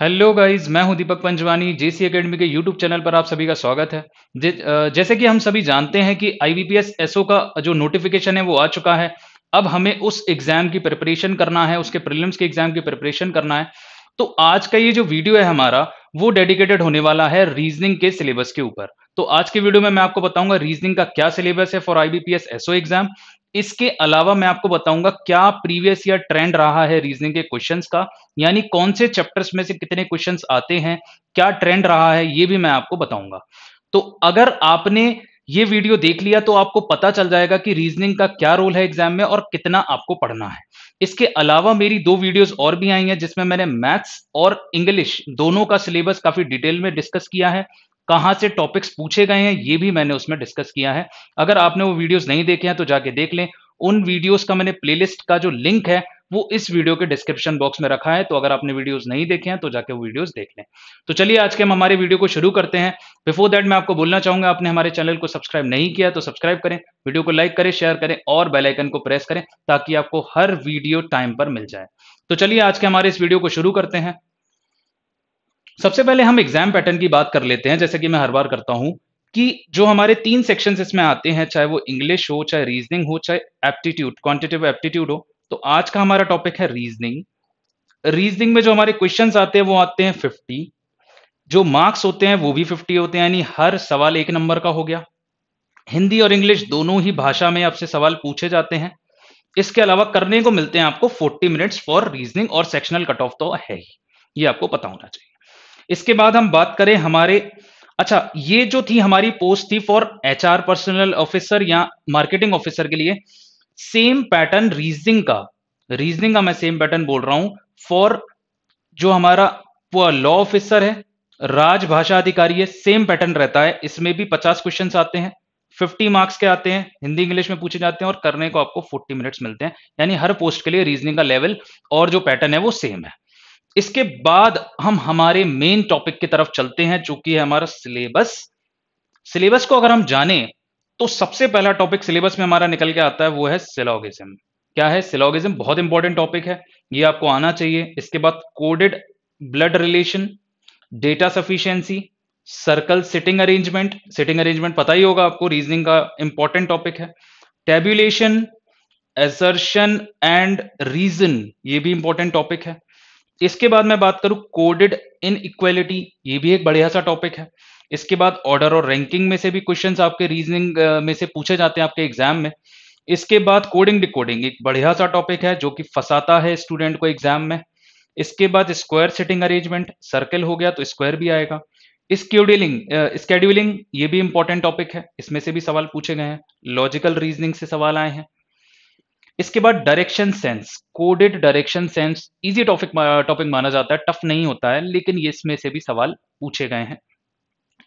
Hello guys, मैं हूं Deepak Panchwani. JC academy के यूट्यूब चैनल पर आप सभी का स्वागत है। जैसे कि हम सभी जानते हैं कि IBPS SO का जो नोटिफिकेशन है वो आ चुका है। अब हमें उस एग्जाम की प्रिपरेशन करना है, उसके प्रीलिम्स के एग्जाम की प्रिपरेशन करना है। तो आज का ये जो वीडियो है हमारा, वो डेडिकेटेड होने वाला है रीजनिंग के सिलेबस के ऊपर। तो आज के वीडियो में मैं आपको बताऊंगा रीजनिंग का क्या सिलेबस है फॉर IBPS SO एग्जाम। इसके अलावा मैं आपको बताऊंगा क्या प्रीवियस ईयर ट्रेंड रहा है रीजनिंग के क्वेश्चंस का, यानी कौन से चैप्टर्स में से कितने क्वेश्चंस आते हैं, क्या ट्रेंड रहा है, ये भी मैं आपको बताऊंगा। तो अगर आपने ये वीडियो देख लिया तो आपको पता चल जाएगा कि रीजनिंग का क्या रोल है एग्जाम में और कितना आपको पढ़ना है। इसके अलावा मेरी दो वीडियोस और भी आई हैं जिसमें मैंने मैथ्स और इंग्लिश दोनों का सिलेबस काफी डिटेल में डिस्कस किया है, कहाँ से टॉपिक्स पूछे गए हैं ये भी मैंने उसमें डिस्कस किया है। अगर आपने वो वीडियोस नहीं देखे हैं तो जाके देख लें। उन वीडियोस का मैंने प्लेलिस्ट का जो लिंक है वो इस वीडियो के डिस्क्रिप्शन बॉक्स में रखा है, तो अगर आपने वीडियोस नहीं देखे हैं तो जाके वो वीडियोस देख लें। तो चलिए आज के हम हमारे वीडियो को शुरू करते हैं। बिफोर दैट मैं आपको बोलना चाहूंगा, आपने हमारे चैनल को सब्सक्राइब नहीं किया तो सब्सक्राइब करें, वीडियो को लाइक करें, शेयर करें और बेल आइकन को प्रेस करें ताकि आपको हर वीडियो टाइम पर मिल जाए। तो चलिए आज के हमारे इस वीडियो को शुरू करते हैं। सबसे पहले हम एग्जाम पैटर्न की बात कर लेते हैं, जैसे कि मैं हर बार करता हूं कि जो हमारे तीन सेक्शंस इसमें आते हैं, चाहे वो इंग्लिश हो, चाहे रीजनिंग हो, चाहे एप्टीट्यूड क्वांटिटेटिव एप्टीट्यूड हो। तो आज का हमारा टॉपिक है रीजनिंग। रीजनिंग में जो हमारे क्वेश्चंस आते हैं वो आते हैं 50, जो मार्क्स होते हैं वो भी 50 होते हैं, यानी हर सवाल एक नंबर का हो गया। हिंदी और इंग्लिश दोनों ही भाषा में आपसे सवाल पूछे जाते हैं। इसके अलावा करने को मिलते हैं आपको 40 मिनट्स फॉर रीजनिंग, और सेक्शनल कट ऑफ तो है ही, ये आपको पता होना चाहिए। इसके बाद हम बात करें हमारे, अच्छा ये जो थी हमारी पोस्ट थी फॉर HR पर्सनल ऑफिसर या मार्केटिंग ऑफिसर के लिए। सेम पैटर्न रीजनिंग का मैं सेम पैटर्न बोल रहा हूं फॉर जो हमारा लॉ ऑफिसर है, राजभाषा अधिकारी है, सेम पैटर्न रहता है। इसमें भी 50 क्वेश्चन आते हैं, 50 मार्क्स के आते हैं, हिंदी इंग्लिश में पूछे जाते हैं और करने को आपको 40 मिनट्स मिलते हैं, यानी हर पोस्ट के लिए रीजनिंग का लेवल और जो पैटर्न है वो सेम है। इसके बाद हम हमारे मेन टॉपिक की तरफ चलते हैं जो कि है हमारा सिलेबस। सिलेबस को अगर हम जाने तो सबसे पहला टॉपिक सिलेबस में हमारा निकल के आता है वो है सिलोगिज्म। क्या है सिलोगिज्म? बहुत इंपॉर्टेंट टॉपिक है, ये आपको आना चाहिए। इसके बाद coded blood relation, data sufficiency, circle sitting arrangement. Sitting arrangement पता ही होगा आपको, रीजनिंग का इंपॉर्टेंट टॉपिक है। टैब्यूलेशन, एसर्शन एंड रीजन, ये भी इंपॉर्टेंट टॉपिक है। इसके बाद मैं बात करूं कोडेड इनइक्वालिटी, ये भी एक बढ़िया सा टॉपिक है। इसके बाद ऑर्डर और रैंकिंग में से भी क्वेश्चंस आपके रीजनिंग में से पूछे जाते हैं आपके एग्जाम में। इसके बाद कोडिंग डिकोडिंग एक बढ़िया सा टॉपिक है जो कि फंसाता है स्टूडेंट को एग्जाम में। इसके बाद स्क्वायर सिटिंग अरेंजमेंट, सर्कल हो गया तो स्क्वायर भी आएगा। स्केड्यूलिंग ये भी इंपॉर्टेंट टॉपिक है, इसमें से भी सवाल पूछे गए हैं। लॉजिकल रीजनिंग से सवाल आए हैं। इसके बाद direction sense, coded direction sense, easy topic माना जाता है, टफ नहीं होता है, लेकिन ये इसमें से भी सवाल पूछे गए हैं।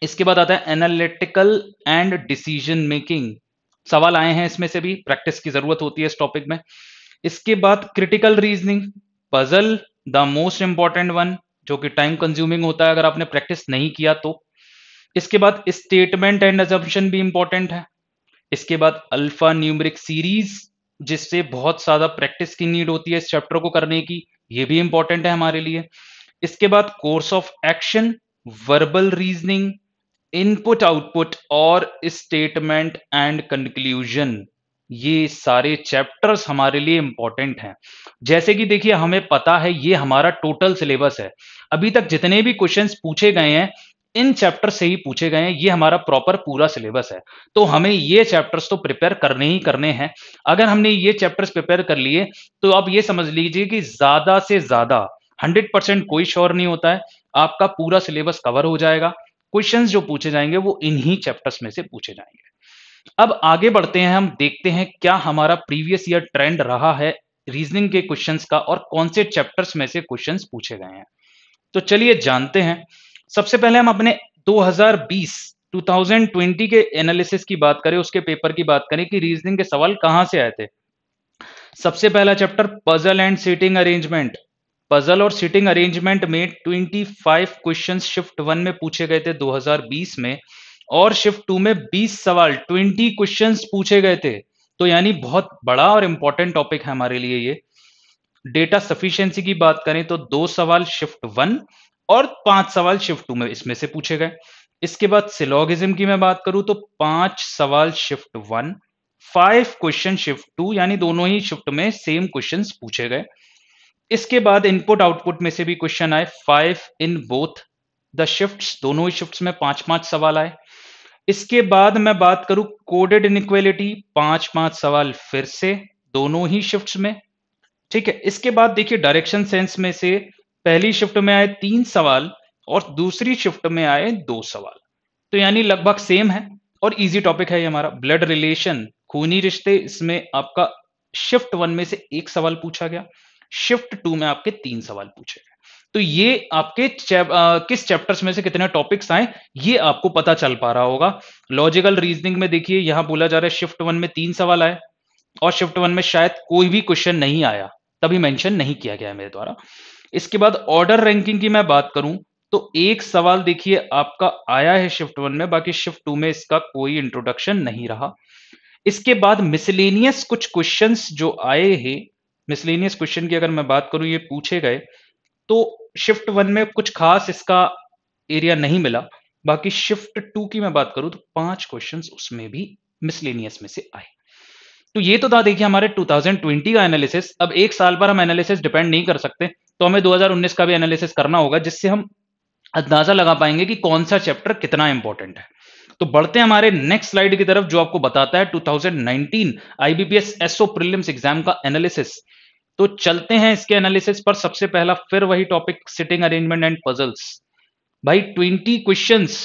इसके बाद आता है एनालिटिकल एंड डिसीजन मेकिंग, सवाल आए हैं इसमें से भी, प्रैक्टिस की जरूरत होती है इस टॉपिक में। इसके बाद critical reasoning, puzzle the most important one, जो कि टाइम कंज्यूमिंग होता है अगर आपने प्रैक्टिस नहीं किया तो। इसके बाद स्टेटमेंट एंड असम्पशन भी इंपॉर्टेंट है। इसके बाद अल्फा न्यूमेरिक सीरीज, जिससे बहुत ज्यादा प्रैक्टिस की नीड होती है इस चैप्टर को करने की, ये भी इंपॉर्टेंट है हमारे लिए। इसके बाद course of action, verbal reasoning, input output और स्टेटमेंट एंड कंक्लूजन, ये सारे चैप्टर्स हमारे लिए इंपॉर्टेंट हैं। जैसे कि देखिए हमें पता है ये हमारा टोटल सिलेबस है, अभी तक जितने भी क्वेश्चंस पूछे गए हैं इन चैप्टर से ही पूछे गए हैं, ये हमारा प्रॉपर पूरा सिलेबस है। तो हमें ये चैप्टर्स तो प्रिपेयर करने ही करने हैं। अगर हमने ये चैप्टर्स प्रिपेयर कर लिए तो आप ये समझ लीजिए कि ज्यादा से ज्यादा 100% कोई श्योर नहीं होता है, आपका पूरा सिलेबस कवर हो जाएगा। क्वेश्चंस जो पूछे जाएंगे वो इन्हीं चैप्टर्स में से पूछे जाएंगे। अब आगे बढ़ते हैं, हम देखते हैं क्या हमारा प्रीवियस ईयर ट्रेंड रहा है रीजनिंग के क्वेश्चंस का और कौन से चैप्टर्स में से क्वेश्चंस पूछे गए हैं। तो चलिए जानते हैं। सबसे पहले हम अपने 2020 के एनालिसिस की बात करें, उसके पेपर की बात करें कि रीजनिंग के सवाल कहां से आए थे। सबसे पहला chapter puzzle and sitting arrangement, puzzle और सिटिंग अरेंजमेंट में 25 क्वेश्चंस शिफ्ट 1 में पूछे गए थे 2020 में, और शिफ्ट 2 में 20 सवाल 20 क्वेश्चंस पूछे गए थे। तो यानी बहुत बड़ा और इंपॉर्टेंट टॉपिक है हमारे लिए ये। डेटा सफिशिएंसी की बात करें तो 2 सवाल शिफ्ट 1 और 5 सवाल शिफ्ट 2 में इसमें से पूछे गए। इसके बाद सिलोगिज्म की मैं बात करूं तो 5 सवाल शिफ्ट 1, 5 क्वेश्चन शिफ्ट 2, यानी दोनों ही शिफ्ट में सेम क्वेश्चंस पूछे गए। इसके बाद इनपुट आउटपुट में से भी क्वेश्चन आए 5 इन बोथ द शिफ्ट्स, दोनों ही शिफ्ट्स में 5-5 सवाल आए। इसके बाद मैं बात करूं कोडेड इनइक्वालिटी, 5-5 सवाल फिर से दोनों ही शिफ्ट्स में, ठीक है। इसके बाद देखिए डायरेक्शन सेंस में से पहली शिफ्ट में आए 3 सवाल और दूसरी शिफ्ट में आए 2 सवाल, तो यानी लगभग सेम है और इजी टॉपिक है ये हमारा। ब्लड रिलेशन, खूनी रिश्ते, इसमें आपका शिफ्ट 1 में से 1 सवाल पूछा गया, शिफ्ट 2 में आपके 3 सवाल पूछे गए। तो ये आपके किस चैप्टर्स में से कितने टॉपिक्स आए ये आपको पता चल पा रहा होगा। लॉजिकल रीजनिंग में देखिए यहां बोला जा रहा है शिफ्ट 1 में 3 सवाल आए और शिफ्ट 1 में शायद कोई भी क्वेश्चन नहीं आया, तभी मेंशन नहीं किया गया है मेरे द्वारा। इसके बाद ऑर्डर रैंकिंग की मैं बात करूं तो 1 सवाल देखिए आपका आया है शिफ्ट 1 में, बाकी शिफ्ट 2 में इसका कोई इंट्रोडक्शन नहीं रहा। इसके बाद मिसलेनियस कुछ क्वेश्चन जो आए हैं, मिसलेनियस क्वेश्चन की अगर मैं बात करूं ये पूछे गए, तो शिफ्ट 1 में कुछ खास इसका एरिया नहीं मिला। बाकी शिफ्ट 2 की मैं बात करूं तो 5 क्वेश्चंस उसमें भी मिसलेनियस में से आए। तो ये तो था देखिए हमारे 2020 का एनालिसिस। अब एक साल पर हम एनालिसिस डिपेंड नहीं कर सकते, तो हमें 2019 का भी एनालिसिस करना होगा, जिससे हम अंदाजा लगा पाएंगे कि कौन सा चैप्टर कितना इंपॉर्टेंट है। तो बढ़ते हैं हमारे नेक्स्ट स्लाइड की तरफ, जो आपको बताता है 2019 IBPS SO प्रीलिम्स एग्जाम का एनालिसिस। तो चलते हैं इसके एनालिसिस पर। सबसे पहला फिर वही topic, sitting arrangement and puzzles. भाई 20 क्वेश्चंस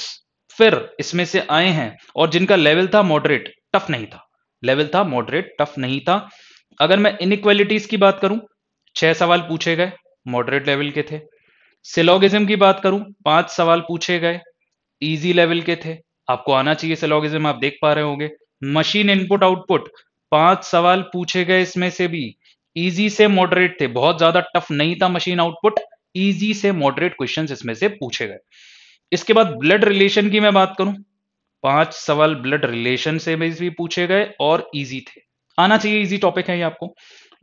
फिर इसमें से आए हैं, और जिनका लेवल था मॉडरेट, टफ नहीं था। लेवल था मॉडरेट, टफ नहीं था। अगर मैं इनइक्वालिटीज की बात करूं 6 सवाल पूछे गए, मॉडरेट लेवल के थे। सिलोगिज्म की बात करूं 5 सवाल पूछे गए, इजी लेवल के थे, आपको आना चाहिए सिलोगिज्म, आप देख पा रहे होंगे। मशीन इनपुट आउटपुट 5 सवाल पूछे गए, इसमें से भी इजी से मॉडरेट थे, बहुत ज्यादा टफ नहीं था। मशीन आउटपुट इजी से मॉडरेट क्वेश्चंस इसमें से पूछे गए। इसके बाद ब्लड रिलेशन की मैं बात करूं 5 सवाल ब्लड रिलेशन से भी पूछे गए और इजी थे, आना चाहिए, इजी टॉपिक है ये आपको।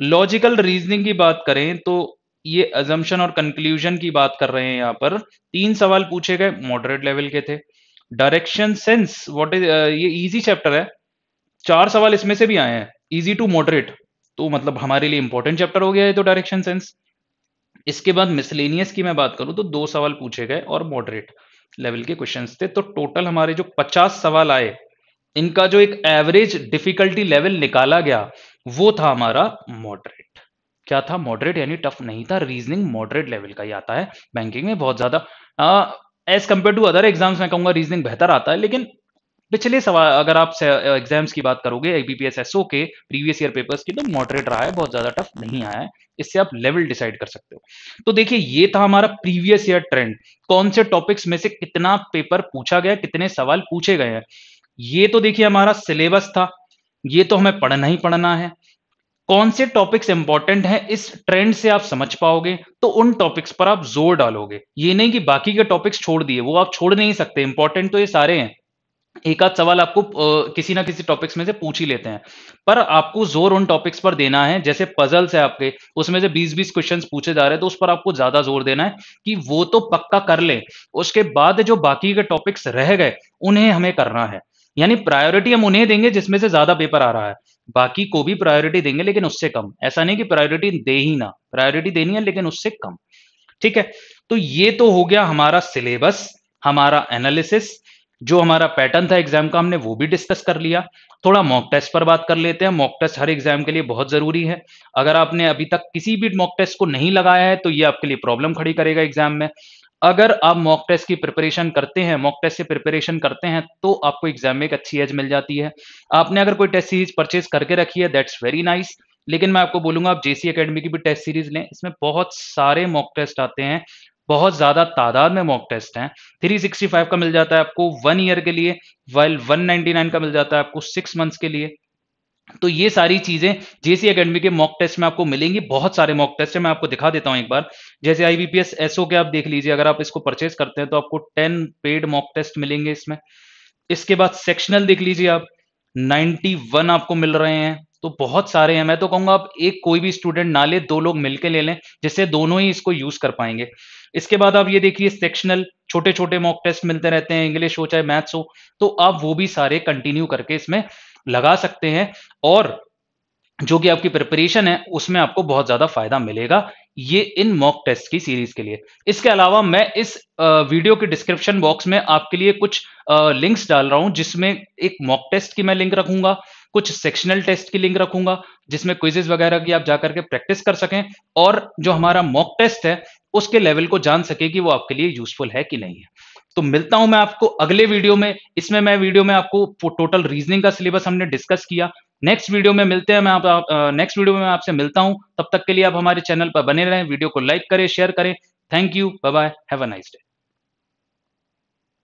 लॉजिकल रीजनिंग की बात करें तो ये अजम्पशन और कंक्लूजन की बात कर रहे हैं, यहाँ पर 3 सवाल पूछे गए, मॉडरेट लेवल के थे। डायरेक्शन सेंस, व्हाट इज, ये इजी चैप्टर है, 4 सवाल इसमें से भी आए हैं, इजी टू मॉडरेट, तो मतलब हमारे लिए इंपॉर्टेंट चैप्टर हो गया है तो डायरेक्शन सेंस। इसके बाद मिसलेनियस की मैं बात करूं तो 2 सवाल पूछे गए और मॉडरेट लेवल के क्वेश्चंस थे। तो टोटल हमारे जो 50 सवाल आए, इनका जो एक एवरेज डिफिकल्टी लेवल निकाला गया वो था हमारा मॉडरेट। क्या था? मॉडरेट, यानी टफ नहीं था। रीजनिंग मॉडरेट लेवल का ही आता है बैंकिंग में, बहुत ज्यादा as compare to other exams मैं कहूंगा रीजनिंग बेहतर आता है, लेकिन पिछले सवाल अगर आप एग्जाम्स की बात करोगे IBPS SO के प्रीवियस ईयर पेपर्स की, तो मॉडरेट रहा है, बहुत ज्यादा टफ नहीं आया है, इससे आप लेवल डिसाइड कर सकते हो। तो देखिए ये था हमारा प्रीवियस ईयर ट्रेंड, कौन से टॉपिक्स में से कितना पेपर पूछा गया, कितने सवाल पूछे गए हैं। ये तो देखिए हमारा सिलेबस था, ये तो हमें पढ़ना ही पढ़ना है। कौन से टॉपिक्स इंपॉर्टेंट हैं इस ट्रेंड से आप समझ पाओगे, तो उन टॉपिक्स पर आप जोर डालोगे। ये नहीं कि बाकी के टॉपिक्स छोड़ दिए, वो आप छोड़ नहीं सकते, इंपॉर्टेंट तो ये सारे हैं। एक आध सवाल आपको किसी ना किसी टॉपिक्स में से पूछ ही लेते हैं, पर आपको जोर उन टॉपिक्स पर देना है। जैसे पजल्स है आपके, उसमें से 20-20 क्वेश्चंस पूछे जा रहे हैं, तो उस पर आपको ज्यादा जोर देना है कि वो तो पक्का कर ले, उसके बाद जो बाकी के टॉपिक्स रह गए उन्हें हमें करना है। यानी प्रायोरिटी हम उन्हें देंगे जिसमें से ज्यादा पेपर आ रहा है, बाकी को भी प्रायोरिटी देंगे लेकिन उससे कम। ऐसा नहीं कि प्रायोरिटी दे ही ना, प्रायोरिटी देनी है लेकिन उससे कम, ठीक है। तो ये तो हो गया हमारा सिलेबस, हमारा एनालिसिस, जो हमारा पैटर्न था एग्जाम का हमने वो भी डिस्कस कर लिया। थोड़ा मॉक टेस्ट पर बात कर लेते हैं। मॉक टेस्ट हर एग्जाम के लिए बहुत जरूरी है। अगर आपने अभी तक किसी भी मॉक टेस्ट को नहीं लगाया है तो ये आपके लिए प्रॉब्लम खड़ी करेगा एग्जाम में। अगर आप मॉक टेस्ट की प्रिपरेशन करते हैं, मॉक टेस्ट से प्रिपरेशन करते हैं, तो आपको एग्जाम में एक अच्छी एज मिल जाती है। आपने अगर कोई टेस्ट सीरीज परचेज करके रखी है, दैट्स वेरी नाइस, लेकिन मैं आपको बोलूंगा आप जेसी एकेडमी की भी टेस्ट सीरीज लें, इसमें बहुत सारे मॉक टेस्ट आते हैं, बहुत ज्यादा तादाद में मॉक टेस्ट हैं। 365 का मिल जाता है आपको 1 ईयर के लिए, वाइल 199 का मिल जाता है आपको 6 मंथ्स के लिए। तो ये सारी चीजें जेसी एकेडमी के मॉक टेस्ट में आपको मिलेंगी। बहुत सारे मॉक टेस्ट हैं, मैं आपको दिखा देता हूं एक बार। जैसे IBPS SO के आप देख लीजिए, अगर आप इसको परचेज करते हैं तो आपको 10 पेड मॉक टेस्ट मिलेंगे इसमें। इसके बाद सेक्शनल देख लीजिए आप, 91 आपको मिल रहे हैं, तो बहुत सारे हैं। मैं तो कहूंगा आप एक कोई भी स्टूडेंट ना ले, 2 लोग मिलकर ले लें, जिससे दोनों ही इसको यूज कर पाएंगे। इसके बाद आप ये देखिए सेक्शनल छोटे छोटे मॉक टेस्ट मिलते रहते हैं, इंग्लिश हो चाहे मैथ्स हो, तो आप वो भी सारे कंटिन्यू करके इसमें लगा सकते हैं और जो कि आपकी प्रिपरेशन है उसमें आपको बहुत ज्यादा फायदा मिलेगा, ये इन मॉक टेस्ट की सीरीज के लिए। इसके अलावा मैं इस वीडियो के डिस्क्रिप्शन बॉक्स में आपके लिए कुछ लिंक्स डाल रहा हूं, जिसमें एक मॉक टेस्ट की मैं लिंक रखूंगा, कुछ सेक्शनल टेस्ट की लिंक रखूंगा जिसमें क्विजेज वगैरह की आप जाकर के प्रैक्टिस कर सकें और जो हमारा मॉक टेस्ट है उसके लेवल को जान सके कि वो आपके लिए यूजफुल है कि नहीं है। तो मिलता हूं मैं आपको अगले वीडियो में। इसमें मैं वीडियो में आपको टोटल रीजनिंग का सिलेबस हमने डिस्कस किया। नेक्स्ट वीडियो में मिलते हैं, नेक्स्ट वीडियो में मैं आपसे मिलता हूं। तब तक के लिए आप हमारे चैनल पर बने रहें, वीडियो को लाइक करें, शेयर करें। Thank you, bye bye, have a nice day.